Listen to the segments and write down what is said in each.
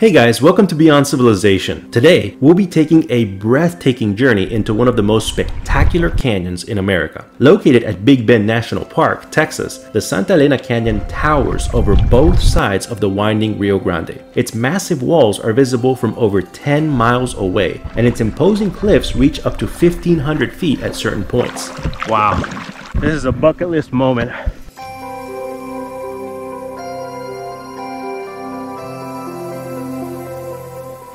Hey guys, welcome to Beyond Civilization. Today, we'll be taking a breathtaking journey into one of the most spectacular canyons in America. Located at Big Bend National Park, Texas, the Santa Elena Canyon towers over both sides of the winding Rio Grande. Its massive walls are visible from over 10 miles away, and its imposing cliffs reach up to 1,500 feet at certain points. Wow, this is a bucket list moment.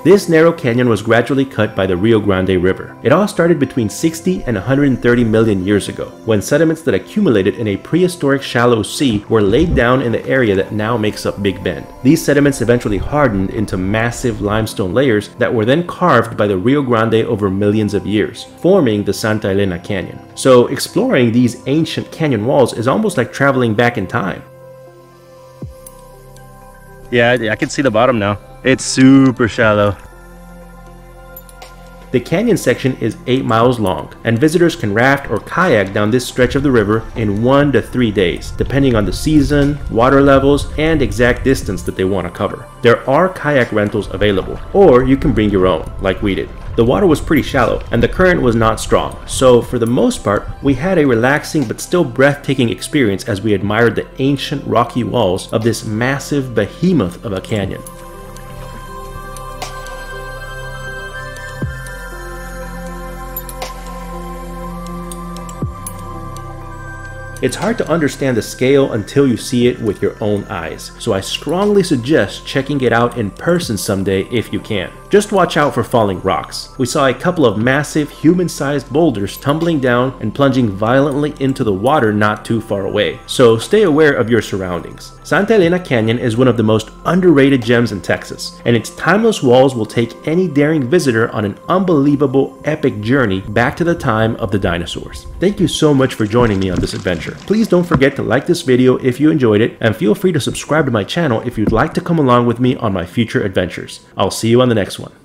This narrow canyon was gradually cut by the Rio Grande River. It all started between 60 and 130 million years ago, when sediments that accumulated in a prehistoric shallow sea were laid down in the area that now makes up Big Bend. These sediments eventually hardened into massive limestone layers that were then carved by the Rio Grande over millions of years, forming the Santa Elena Canyon. So exploring these ancient canyon walls is almost like traveling back in time. Yeah, I can see the bottom now. It's super shallow. The canyon section is 8 miles long, and visitors can raft or kayak down this stretch of the river in 1 to 3 days, depending on the season, water levels, and exact distance that they want to cover. There are kayak rentals available, or you can bring your own, like we did. The water was pretty shallow, and the current was not strong, so for the most part, we had a relaxing but still breathtaking experience as we admired the ancient rocky walls of this massive behemoth of a canyon. It's hard to understand the scale until you see it with your own eyes, so I strongly suggest checking it out in person someday if you can. Just watch out for falling rocks. We saw a couple of massive human-sized boulders tumbling down and plunging violently into the water not too far away, so stay aware of your surroundings. Santa Elena Canyon is one of the most underrated gems in Texas, and its timeless walls will take any daring visitor on an unbelievable epic journey back to the time of the dinosaurs. Thank you so much for joining me on this adventure. Please don't forget to like this video if you enjoyed it, and feel free to subscribe to my channel if you'd like to come along with me on my future adventures. I'll see you on the next one.